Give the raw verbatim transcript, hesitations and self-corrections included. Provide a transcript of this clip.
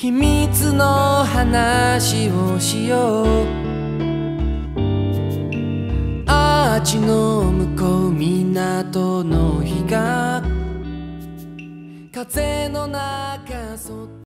秘密の話をしよう。アーチの向こう港の日が風の中そっと